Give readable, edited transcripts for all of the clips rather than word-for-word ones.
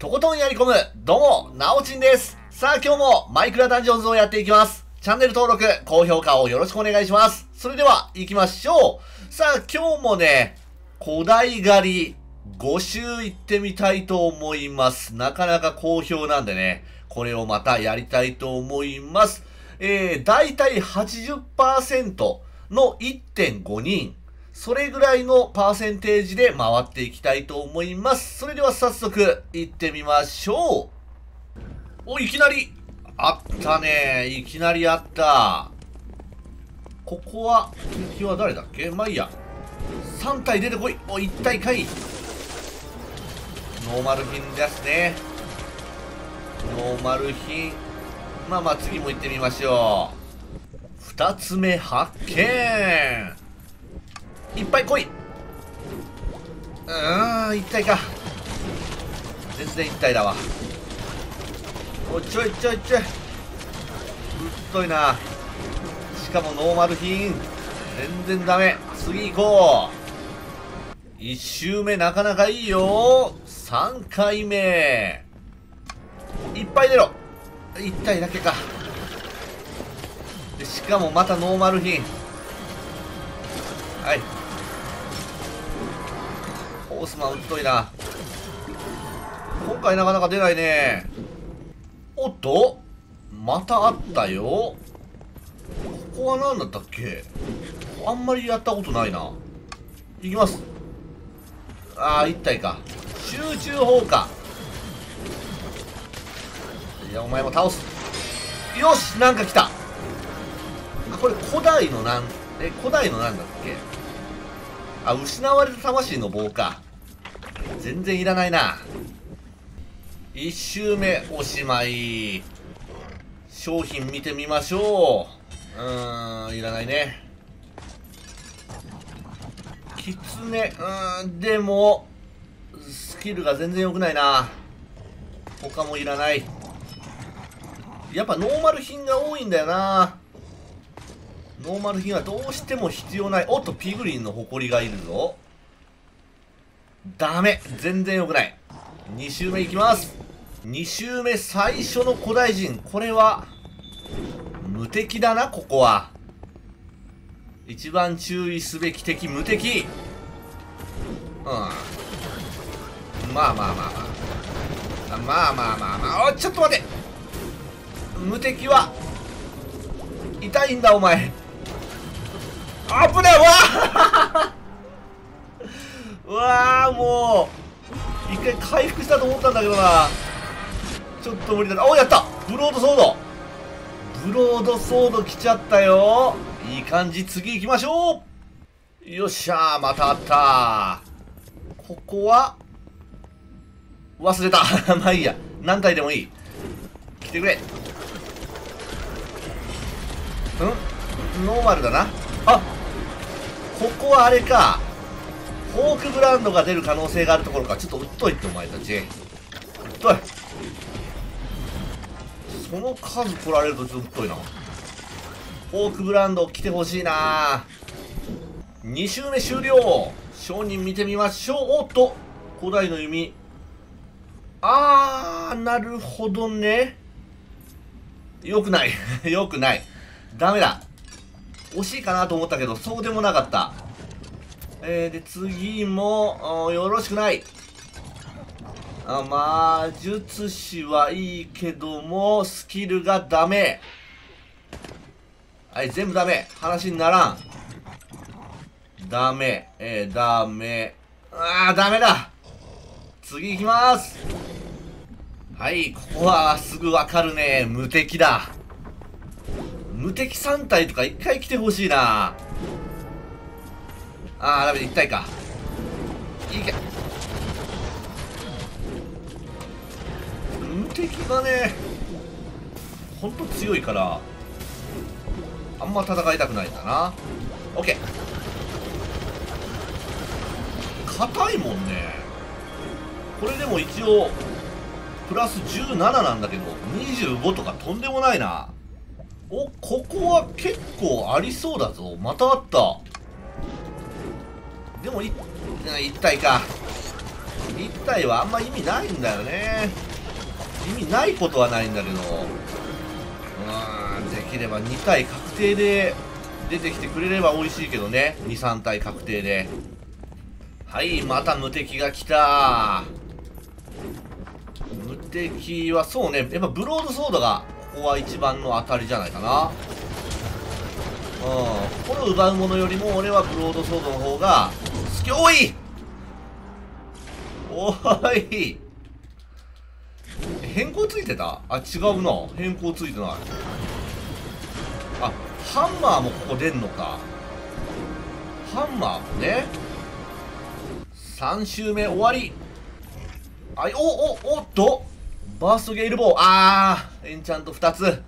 とことんやり込む、どうも、なおちんです。さあ今日もマイクラダンジョンズをやっていきます。チャンネル登録、高評価をよろしくお願いします。それでは行きましょう。さあ今日もね、古代狩り5周行ってみたいと思います。なかなか好評なんでね、これをまたやりたいと思います。だいたい 80% の 1.5 人。それぐらいのパーセンテージで回っていきたいと思います。それでは早速行ってみましょう。お、いきなりあったね。いきなりあった。ここは、敵は誰だっけ？まあいいや。3体出てこい。お、1体かい。ノーマル品ですね。ノーマル品。まあまあ次も行ってみましょう。2つ目発見。いっぱい来い。一体か。全然一体だわ。お、ちょいちょいちょい。うっといな。しかもノーマル品。全然ダメ。次行こう。一周目なかなかいいよ。3回目。いっぱい出ろ。一体だけか。で、しかもまたノーマル品。はい。オスマンうっといな。今回なかなか出ないね。おっと、またあったよ。ここは何だったっけ？あんまりやったことないな。いきます。ああ、一体か。集中砲火。いや、お前も倒す。よし、なんか来た。あ、これ古代のなんだっけ？あ、失われた魂の棒か。全然いらないな。一周目おしまい。商品見てみましょう。いらないね。キツネ、でも、スキルが全然良くないな。他もいらない。やっぱノーマル品が多いんだよな。ノーマル品はどうしても必要ない。おっと、ピグリンの埃がいるぞ。ダメ。全然良くない。2周目いきます。2周目最初の古代人。これは、無敵だな、ここは。一番注意すべき敵、無敵。まあまあまあまあ。まあまあまあまあ。おい、ちょっと待て。無敵は、痛いんだ、お前。あぶねえわーわあ、もう一回回復したと思ったんだけどな。ちょっと無理だな。お、やった。ブロードソード来ちゃったよ。いい感じ。次行きましょう。よっしゃー、またあった。ここは忘れたまあいいや、何体でもいい。来てくれ。ん？ノーマルだな。あ、ここはあれか。フォークブランドが出る可能性があるところか。ちょっとうっといって、お前たち。うっとい。その数来られるとちょっとうっといな。フォークブランド来てほしいな。2周目終了。商人見てみましょう。おっと、古代の弓。あー、なるほどね。よくない。よくない。ダメだ。惜しいかなと思ったけど、そうでもなかった。で、次も、よろしくない。魔術師はいいけども、スキルがダメ。はい、全部ダメ。話にならん。ダメ。ダメ。あー、ダメだ。次行きます。はい、ここはすぐわかるね。無敵だ。無敵3体とか1回来てほしいな。あー、ダメだ。1体か。いけ。無敵がね、ほんと強いからあんま戦いたくないんだな。 OK。 硬いもんね。これでも一応プラス17なんだけど、25とかとんでもないな。お、ここは結構ありそうだぞ。またあった。でも、一体か。1体はあんま意味ないんだよね。意味ないことはないんだけど、できれば2体確定で出てきてくれれば美味しいけどね。2、3体確定で。はい、また無敵が来た。無敵はそうね、やっぱブロードソードがここは一番の当たりじゃないかな。これを奪うものよりも俺はブロードソードの方が好き。おいおい、変更ついてた？あ、違うな、変更ついてない。あ、ハンマーもここ出んのか。ハンマーもね。3周目終わり。はい、おっとバーストゲイルボー、エンチャント2つ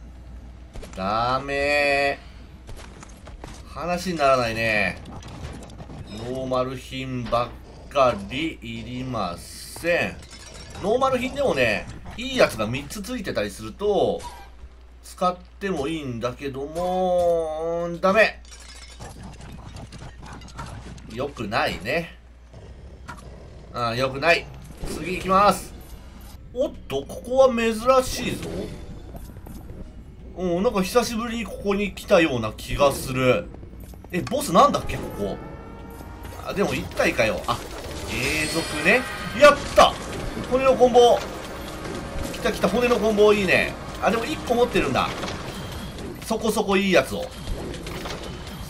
ダメー、話にならないね。ノーマル品ばっかりいりません。ノーマル品でもね、いいやつが3つついてたりすると使ってもいいんだけども、ダメ、よくないね。よくない。次行きます。おっと、ここは珍しいぞ。なんか久しぶりにここに来たような気がする。ボスなんだっけここ。あ、でも1体かよ。あ、永続ね。やった、骨のコンボ。来た来た、骨のコンボいいね。あ、でも1個持ってるんだ。そこそこいいやつを。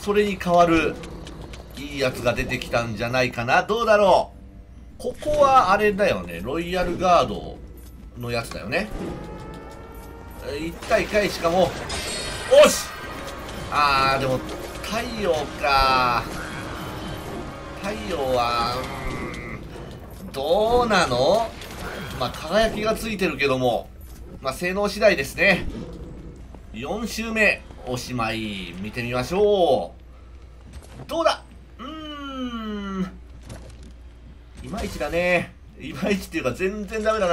それに代わるいいやつが出てきたんじゃないかな。どうだろう。ここはあれだよね、ロイヤルガードのやつだよね。1体かい、しかも。おし、でも太陽か。太陽はどうなの。まあ輝きがついてるけども、まあ性能次第ですね。4周目おしまい、見てみましょう。どうだ、いまいちだね。いまいちっていうか全然ダメだ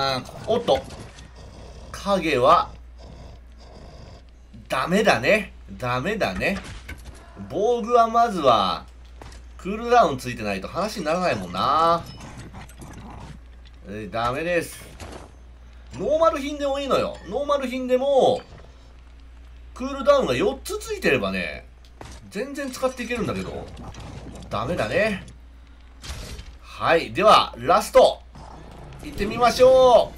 な。おっと。影は、ダメだね。ダメだね。防具はまずは、クールダウンついてないと話にならないもんな。ダメです。ノーマル品でもいいのよ。ノーマル品でも、クールダウンが4つついてればね、全然使っていけるんだけど、ダメだね。はい。では、ラスト行ってみましょ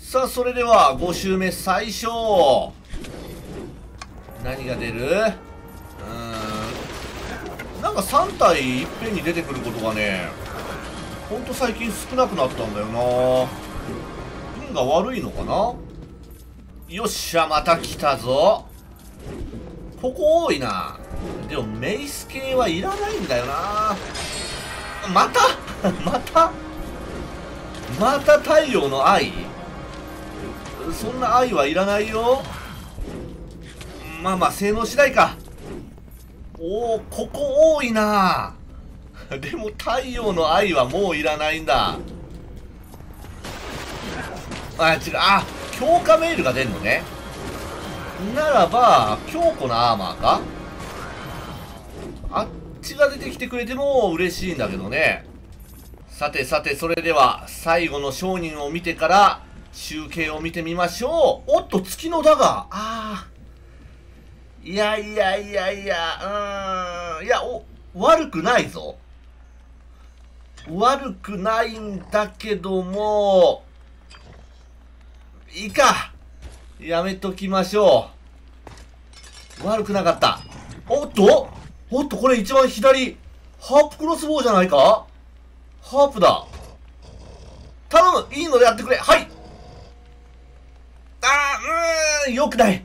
う。さあ、それでは、5周目最初。何が出る？なんか3体いっぺんに出てくることがね、ほんと最近少なくなったんだよな。運が悪いのかな？よっしゃ、また来たぞ。ここ多いな。でも、メイス系はいらないんだよな。またまた太陽の愛、そんな愛はいらないよ。まあまあ性能次第か。おお、ここ多いな。でも太陽の愛はもういらないんだ。違う。強化メールが出んのね。ならば強固なアーマーか。血が出てきてくれても嬉しいんだけどね。さてさて、それでは最後の商人を見てから集計を見てみましょう。おっと、月のダガー。いや、悪くないぞ。悪くないんだけども、いいか、やめときましょう。悪くなかった。おっと、これ一番左、ハープクロスボウじゃないか。ハープだ。頼む、いいのでやってくれ。はい。よくない。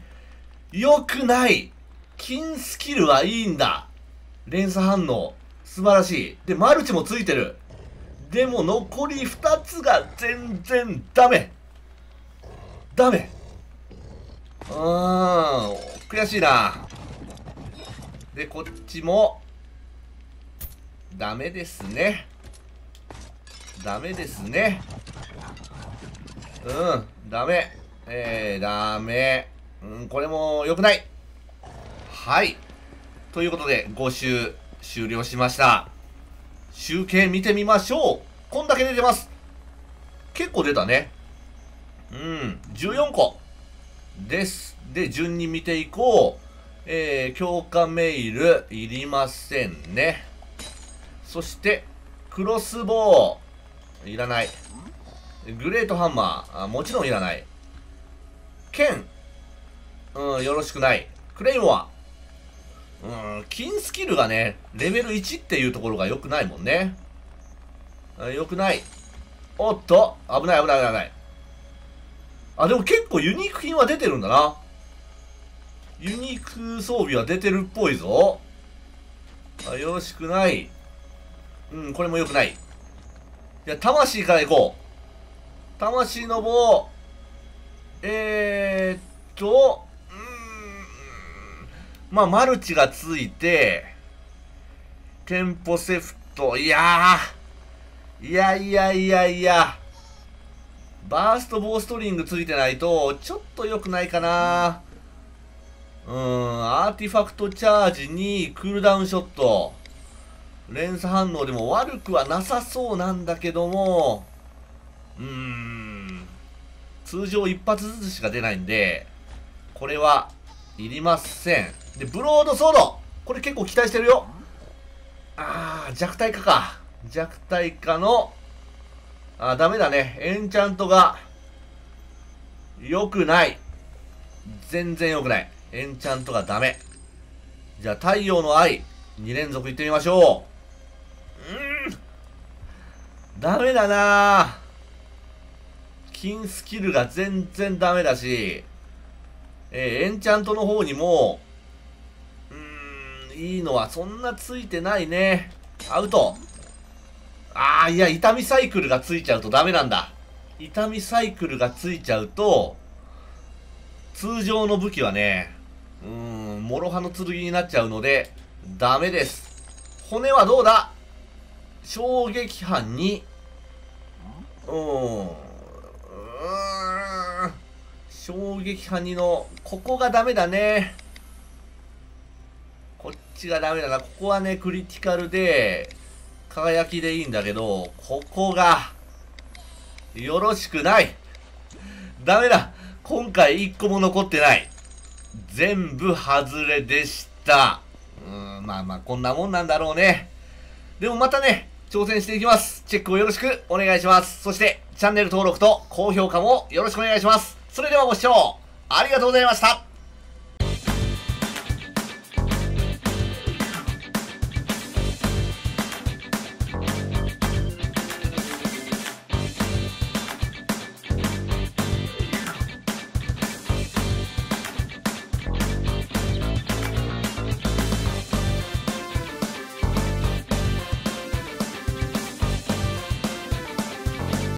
よくない。金スキルはいいんだ。連鎖反応、素晴らしい。で、マルチもついてる。でも、残り2つが全然ダメ。ダメ。悔しいな。で、こっちも、ダメですね。ダメですね。ダメ。ダメ。これも良くない。はい。ということで、5周終了しました。集計見てみましょう。こんだけ出てます。結構出たね。うん、14個です。で、順に見ていこう。強化メイル、いりませんね。そして、クロスボウ、いらない。グレートハンマー、もちろんいらない。剣、うん、よろしくない。クレイモア、うん、金スキルがね、レベル1っていうところが良くないもんね。良くない。おっと、危ない危ない危ない。あ、でも結構ユニーク品は出てるんだな。ユニーク装備は出てるっぽいぞ。あ、よろしくない。うん、これも良くない。じゃあ、魂から行こう。魂の棒。まあ、マルチがついて、テンポセフト、いや、バーストボウストリングついてないと、ちょっと良くないかな。アーティファクトチャージにクールダウンショット。連鎖反応でも悪くはなさそうなんだけども、通常一発ずつしか出ないんで、これはいりません。で、ブロードソード、これ結構期待してるよ。弱体化か。弱体化の、ダメだね。エンチャントが、良くない。全然良くない。エンチャントがダメ。じゃあ、太陽の愛、2連続いってみましょう。ダメだなぁ。金スキルが全然ダメだし、エンチャントの方にも、いいのはそんなついてないね。アウト。痛みサイクルがついちゃうとダメなんだ。痛みサイクルがついちゃうと、通常の武器はね、諸刃の剣になっちゃうので、ダメです。骨はどうだ？衝撃波に、衝撃波2の、ここがダメだね。こっちがダメだな。ここはね、クリティカルで、輝きでいいんだけど、ここが、よろしくない。ダメだ。今回1個も残ってない。全部外れでした。まあこんなもんなんだろうね。でもまたね、挑戦していきます。チェックをよろしくお願いします。そして、チャンネル登録と高評価もよろしくお願いします。それではご視聴ありがとうございました。